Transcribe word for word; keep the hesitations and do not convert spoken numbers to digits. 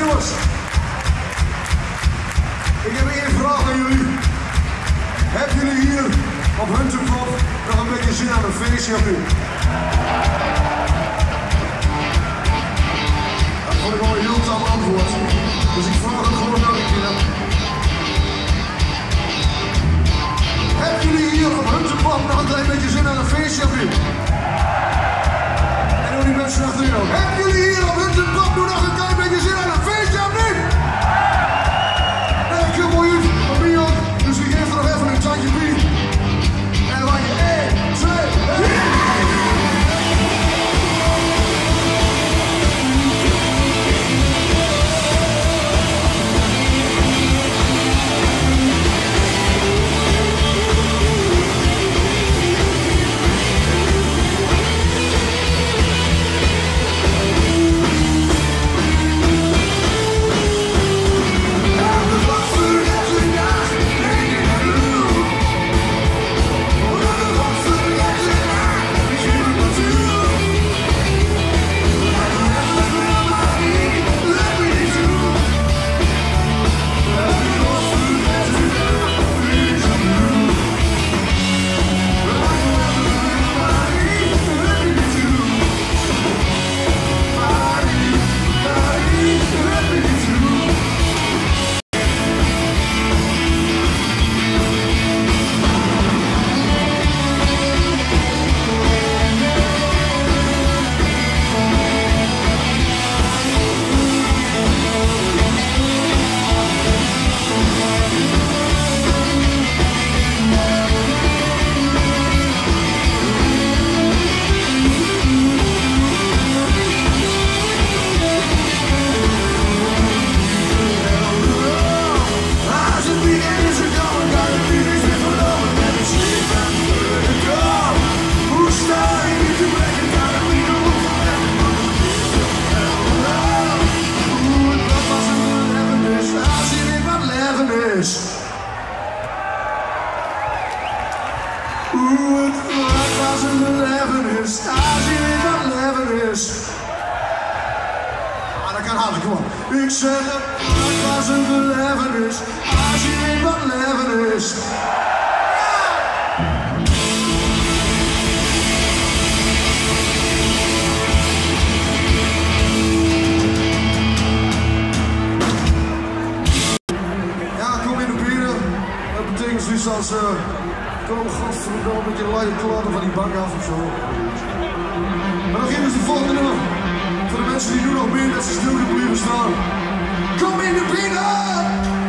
jongens. Ik heb één vraag aan jullie. Hebben jullie hier op Huntenklop nog een beetje zin aan een feestje of niet? Dat vond ik wel een heel taal antwoord. Dus ik vraag het gewoon nog een keer. Hebben jullie hier op Huntenklop nog een klein beetje zin aan een feestje of niet? En hoe die mensen achter je ook. Hebben jullie hier op Huntenklop nog een klein beetje zin aan een feestje of niet? Nee, ik heb mooi van mij op. Dus ik geef er nog even een tandje bij. En dan maak je één, twee, drie. Ik zeg het, het was een belevenis, als je weet wat leven is. Ja, kom in de bieren. Dat betekent zoiets als, uh, kom godverdomme met je luie klanten van die bank af of zo. Maar dan geven ze de volgende nummer. Voor de mensen die nu nog meer, dat ze stil blijven staan. Kom in de binnen!